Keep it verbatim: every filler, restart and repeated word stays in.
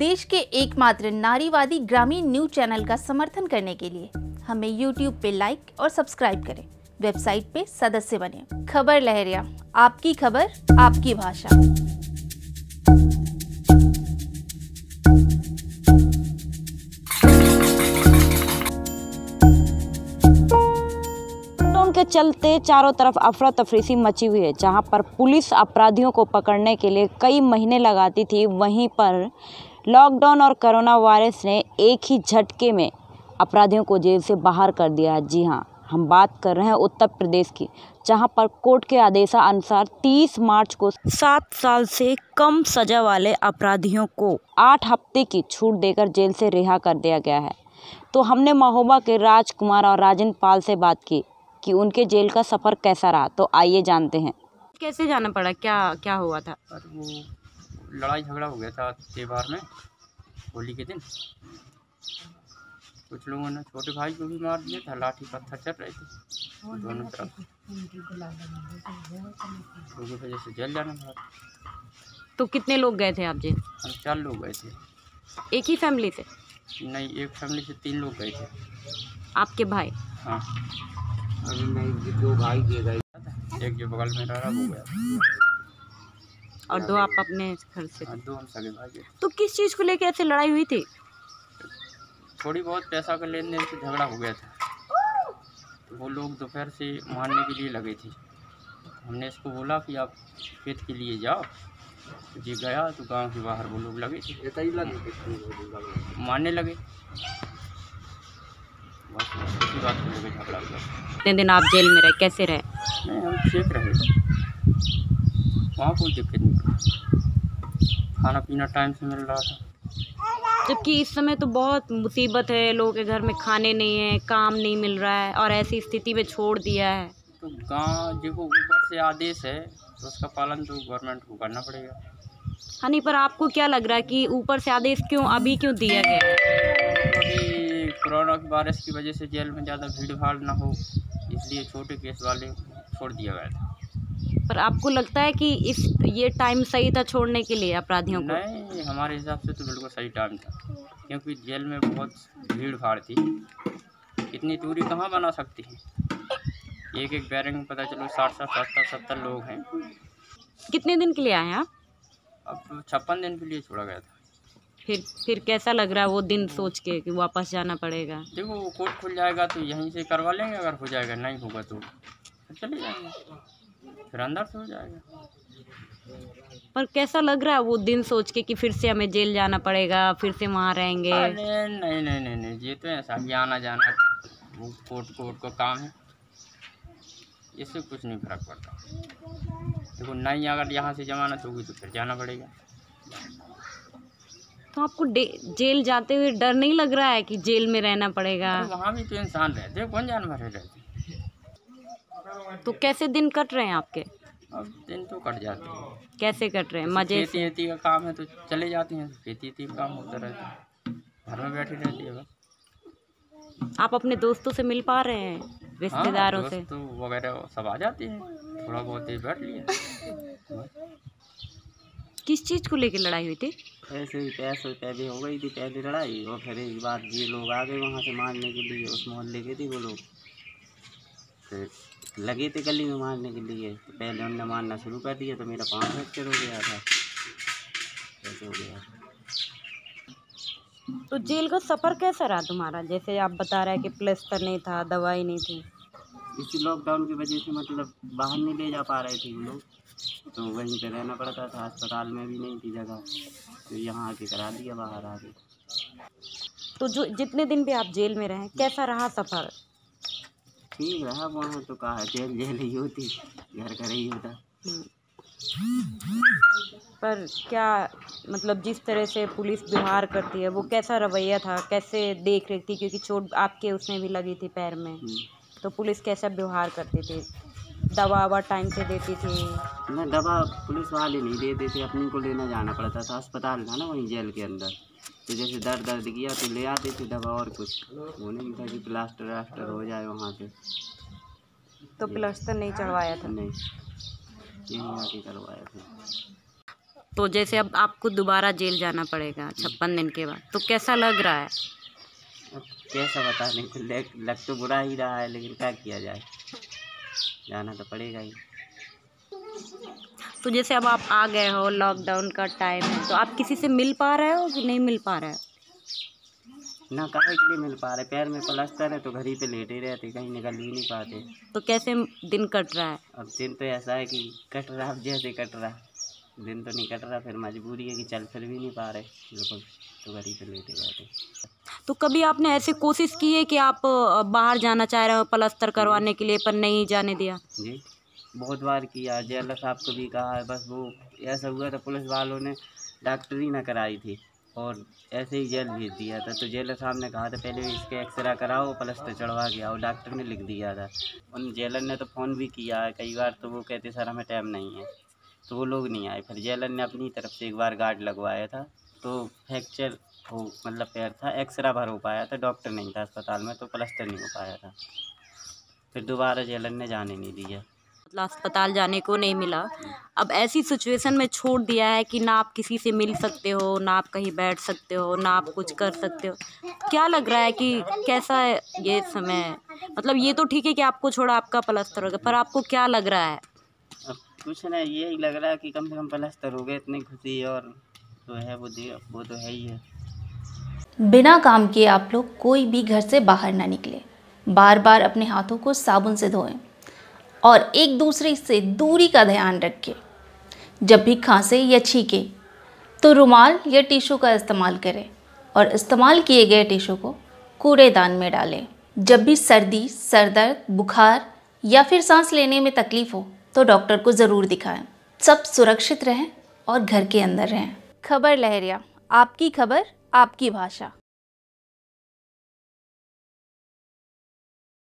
देश के एकमात्र नारीवादी ग्रामीण न्यूज चैनल का समर्थन करने के लिए हमें यूट्यूब पे लाइक और सब्सक्राइब करें। वेबसाइट पे सदस्य बने। खबर लहरिया, आपकी खबर आपकी भाषा। के चलते चारों तरफ अफरा तफरी मची हुई है। जहां पर पुलिस अपराधियों को पकड़ने के लिए कई महीने लगाती थी, वहीं पर लॉकडाउन और कोरोना वायरस ने एक ही झटके में अपराधियों को जेल से बाहर कर दिया है। जी हां, हम बात कर रहे हैं उत्तर प्रदेश की, जहां पर कोर्ट के आदेशानुसार तीस मार्च को सात साल से कम सजा वाले अपराधियों को आठ हफ्ते की छूट देकर जेल से रिहा कर दिया गया है। तो हमने महोबा के राजकुमार और राजेंद्र पाल से बात की कि उनके जेल का सफ़र कैसा रहा, तो आइए जानते हैं। कैसे जाना पड़ा, क्या क्या हुआ था? वो लड़ाई झगड़ा हो गया था त्योहार में, होली के दिन। कुछ लोगों ने छोटे भाई को भी मार दिया था, लाठी पत्थर चल रहे थे दोनों तरफ, लोगों की वजह से जेल जाना पड़ा। तो कितने लोग गए थे आप जेल? हम चार लोग गए थे। एक ही फैमिली से? नहीं, एक फैमिली से तीन लोग गए थे। आपके भाई? हाँ, अभी दो भाई दिए गए, एक जो बगल में रह रहा वो गया, और दो आप अपने घर से? दो हम सगे भाई। तो किस चीज़ को लेके ऐसे लड़ाई हुई थी? थोड़ी बहुत पैसा का लेन देन से झगड़ा हो गया था। तो वो लोग दोपहर से मारने के लिए लगे थे। हमने इसको बोला कि आप खेत के लिए जाओ, जी गया तो गांव के बाहर वो लोग लगे थे, मारने लगे। कितने दिन आप जेल में रहे, कैसे रहे? नहीं, हम ठीक रहे, वहाँ कोई दिक्कत नहीं, खाना पीना टाइम से मिल रहा था। जबकि इस समय तो बहुत मुसीबत है, लोगों के घर में खाने नहीं है, काम नहीं मिल रहा है, और ऐसी स्थिति में छोड़ दिया है। तो गांव देखो, ऊपर से आदेश है तो उसका पालन तो गवर्नमेंट को करना पड़ेगा। हाँ नहीं, पर आपको क्या लग रहा है कि ऊपर से आदेश क्यों अभी क्यों दिया गया? कोरोना की वायरस की वजह से जेल में ज़्यादा भीड़ भाड़ ना हो, इसलिए छोटे केस वाले छोड़ दिया गया था। पर आपको लगता है कि इस ये टाइम सही था छोड़ने के लिए अपराधियों को? नहीं, हमारे हिसाब से तो बिल्कुल सही टाइम था, क्योंकि जेल में बहुत भीड़ भाड़ थी। इतनी दूरी कहाँ बना सकती है? एक एक बैरक में पता चलो साठ साठ सत्तर सत्तर लोग हैं। कितने दिन के लिए आए आप? अब छप्पन दिन के लिए छोड़ा गया था। फिर फिर कैसा लग रहा है वो दिन सोच के कि वापस जाना पड़ेगा? देखो, कोर्ट खुल जाएगा तो यहीं से करवा लेंगे, अगर हो जाएगा, नहीं होगा तो फिर चले जाएंगे, फिर अंदर से हो जाएगा। पर कैसा लग रहा है वो दिन सोच के कि फिर से हमें जेल जाना पड़ेगा, फिर से वहाँ रहेंगे? नहीं नहीं नहीं नहीं, नहीं। ये तो ऐसा ही आना जाना, वो कोर्ट कोर्ट का काम है, इससे कुछ नहीं फर्क पड़ता। देखो, नहीं अगर यहाँ से जमानत होगी तो फिर जाना पड़ेगा। तो आपको जेल जाते हुए डर नहीं लग रहा है कि जेल में रहना पड़ेगा? वहाँ भी तो इंसान रहते हैं, कौन जानवर है रहते? तो कैसे दिन कट रहे हैं आपके? अब दिन तो कट जाते हैं। कैसे कट रहे हैं? मजे से? खेती का काम है तो चले जाते हैं, खेती का काम होता रहता है, घर में बैठी रहती है बस। आप अपने दोस्तों से मिल पा रहे हैं, रिश्तेदारों से? दोस्त वगैरह सब आ जाते हैं, थोड़ा बहुत ही बैठ लिया। किस चीज़ को लेकर लड़ाई हुई थी? ऐसे ही पैसे पहले हो गई थी, पहले लड़ाई, और फिर एक बार ये लोग आ गए वहाँ से मारने के लिए, उस मोहल्ले के थे वो लोग, तो लगे थे गली में मारने के लिए। तो पहले उनने मारना शुरू कर दिया तो मेरा पाँव फ्रैक्चर हो गया था, ऐसे हो गया। तो जेल का सफ़र कैसा रहा तुम्हारा? जैसे आप बता रहे हैं कि प्लस्तर नहीं था, दवाई नहीं थी, इसी लॉकडाउन की वजह से मतलब बाहर नहीं ले जा पा रहे थे वो लोग, तो वहीं पे रहना पड़ता था। अस्पताल में भी नहीं थी जगह, तो यहाँ आके करा दिया बाहर आके। तो जो जितने दिन भी आप जेल में रहे, कैसा रहा सफ़र? ठीक रहा, वहाँ तो कहा जेल जेल ही होती, घर घर ही होता। पर क्या मतलब जिस तरह से पुलिस व्यवहार करती है, वो कैसा रवैया था, कैसे देख रही थी? क्योंकि चोट आपके उसमें भी लगी थी पैर में, तो पुलिस कैसा व्यवहार करती थी? दवा ववा टाइम से देती थी? ना, दवा पुलिस वाले नहीं देते थे, अपने को लेना जाना पड़ता था, अस्पताल था ना वहीं जेल के अंदर। तो जैसे दर्द दर्द किया तो ले आते थे दवा, और कुछ वो नहीं था कि प्लास्टर व्लास्टर हो जाए वहाँ पे। तो प्लास्टर नहीं चढ़वाया था? नहीं, यहीं आके करवाया था। तो जैसे अब आपको दोबारा जेल जाना पड़ेगा छप्पन दिन के बाद, तो कैसा लग रहा है? कैसा बताने को, लग लग तो बुरा ही रहा है, लेकिन क्या किया जाए, जाना तो पड़ेगा ही। तो जैसे अब आप आ गए हो, लॉकडाउन का टाइम है, तो आप किसी से मिल पा रहे हो कि नहीं मिल पा रहे हो? ना कहा के लिए मिल पा रहे, पैर में प्लास्टर है तो घर ही पे लेटे रहते, कहीं निकल ही नहीं पाते। तो कैसे दिन कट रहा है? अब दिन तो ऐसा है कि कट रहा, अब जैसे कट रहा दिन तो नहीं कट रहा, फिर मजबूरी है कि चल फिर भी नहीं पा रहे बिल्कुल, तो घर ही पे लेटे रहते। तो कभी आपने ऐसे कोशिश की है कि आप बाहर जाना चाह रहे हो प्लास्टर करवाने के लिए पर नहीं जाने दिया? जी बहुत बार किया, जेलर साहब को भी कहा है, बस वो ऐसा हुआ था पुलिस वालों ने डॉक्टरी ना कराई थी और ऐसे ही जेल भेज दिया था, तो जेलर साहब ने कहा था पहले इसके एक्सरे कराओ, प्लास्टर चढ़वा गया और डॉक्टर ने लिख दिया था। उन जेलर ने तो फ़ोन भी किया है कई बार, तो वो कहते सर हमें टाइम नहीं है, तो वो लोग नहीं आए। फिर जेलर ने अपनी तरफ से एक बार गार्ड लगवाया था, तो फ्रैक्चर हो मतलब पैर था, एक्सरे भर हो पाया था, डॉक्टर नहीं था अस्पताल में, तो प्लास्टर नहीं हो पाया था। फिर दोबारा जेलर ने जाने नहीं दिया, मतलब अस्पताल जाने को नहीं मिला। अब ऐसी सिचुएशन में छोड़ दिया है कि ना आप किसी से मिल सकते हो, ना आप कहीं बैठ सकते हो, ना आप कुछ कर सकते हो। क्या लग रहा है कि कैसा है ये समय? मतलब ये तो ठीक है कि आपको छोड़ा, आपका प्लास्टर हो गया, पर आपको क्या लग रहा है? अब कुछ नहीं, यही लग रहा है कि कम से कम प्लास्टर हो गया, इतनी खुशी और तो है वो दे वो तो है ही है। बिना काम किए आप लोग कोई भी घर से बाहर ना निकले, बार बार अपने हाथों को साबुन से धोएं और एक दूसरे से दूरी का ध्यान रखें। जब भी खांसे या छींके तो रुमाल या टिश्यू का इस्तेमाल करें और इस्तेमाल किए गए टिश्यू को कूड़ेदान में डालें। जब भी सर्दी, सर दर्द, बुखार या फिर सांस लेने में तकलीफ हो तो डॉक्टर को ज़रूर दिखाएं। सब सुरक्षित रहें और घर के अंदर रहें। खबर लहरिया, आपकी खबर आपकी भाषा।